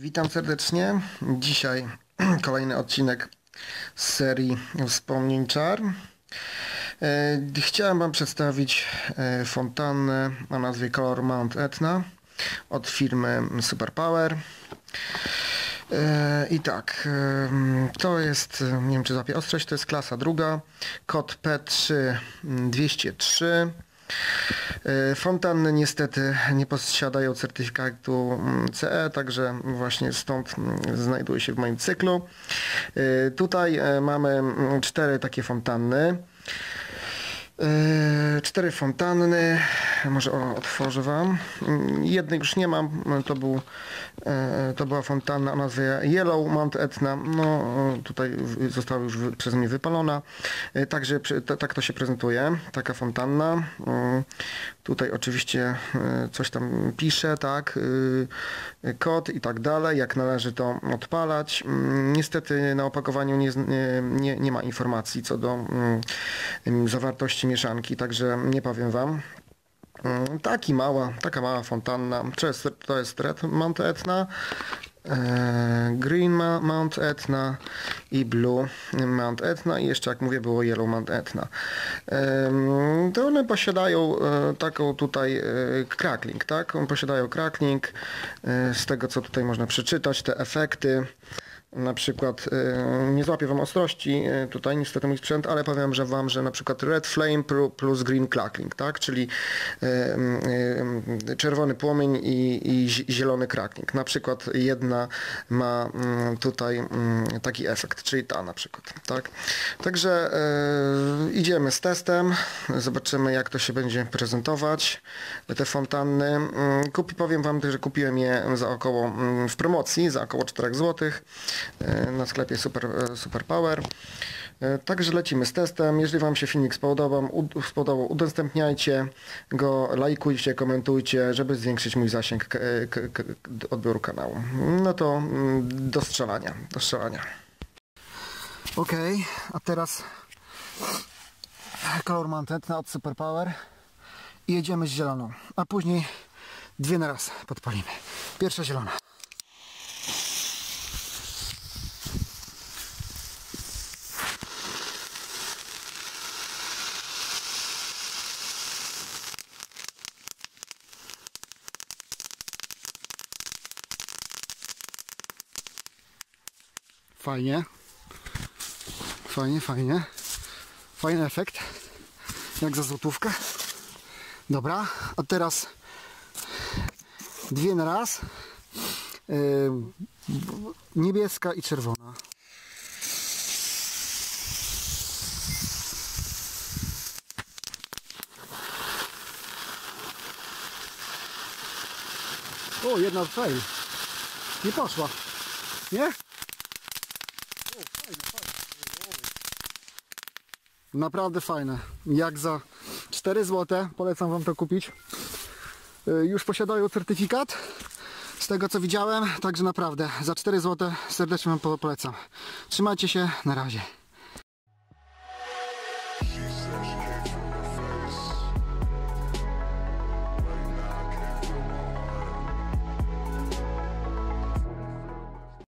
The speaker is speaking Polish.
Witam serdecznie. Dzisiaj kolejny odcinek z serii Wspomnień Czar. Chciałem Wam przedstawić fontannę o nazwie Color Mount Etna od firmy Superpower. I tak, to jest, nie wiem czy złapie ostrość, to jest klasa druga, kod P3203. Fontanny niestety nie posiadają certyfikatu CE, także właśnie stąd znajduje się w moim cyklu. Tutaj mamy cztery takie fontanny. Cztery fontanny, może otworzę Wam. Jednej już nie mam, to była fontanna o nazwie Yellow Mount Etna. No, tutaj została już przez mnie wypalona. Także tak to się prezentuje, taka fontanna. Tutaj oczywiście coś tam pisze, tak, kod i tak dalej, jak należy to odpalać. Niestety na opakowaniu nie ma informacji co do zawartości mieszanki, także nie powiem Wam. Taka mała fontanna. To jest Red Mount Etna, Green Mount Etna i Blue Mount Etna i jeszcze, jak mówię, było Yellow Mount Etna. To one posiadają taką tutaj crackling, tak? Posiadają crackling, z tego co tutaj można przeczytać, te efekty. Na przykład, nie złapię Wam ostrości tutaj, niestety mój sprzęt, ale powiem Wam, że na przykład Red Flame plus Green Crackling, tak? Czyli czerwony płomień i zielony crackling. Na przykład jedna ma tutaj taki efekt, czyli ta na przykład, tak? Także idziemy z testem, zobaczymy jak to się będzie prezentować, te fontanny. Powiem Wam, że kupiłem je w promocji za około 4 zł. Na sklepie Superpower. Także lecimy z testem. Jeżeli Wam się filmik spodobał, udostępniajcie go, lajkujcie, komentujcie, żeby zwiększyć mój zasięg odbioru kanału. No to do strzelania. Ok, a teraz Color Mount Etna od Superpower i jedziemy z zieloną, a później dwie na raz podpalimy. Pierwsza zielona. Fajnie. Fajny efekt. Jak za złotówkę. Dobra, a teraz dwie na raz. Niebieska i czerwona. O, jedna fail. Nie poszła. Nie? Naprawdę fajne, jak za 4 zł, polecam Wam to kupić. Już posiadają certyfikat, z tego co widziałem, także naprawdę za 4 zł serdecznie Wam polecam. Trzymajcie się, na razie.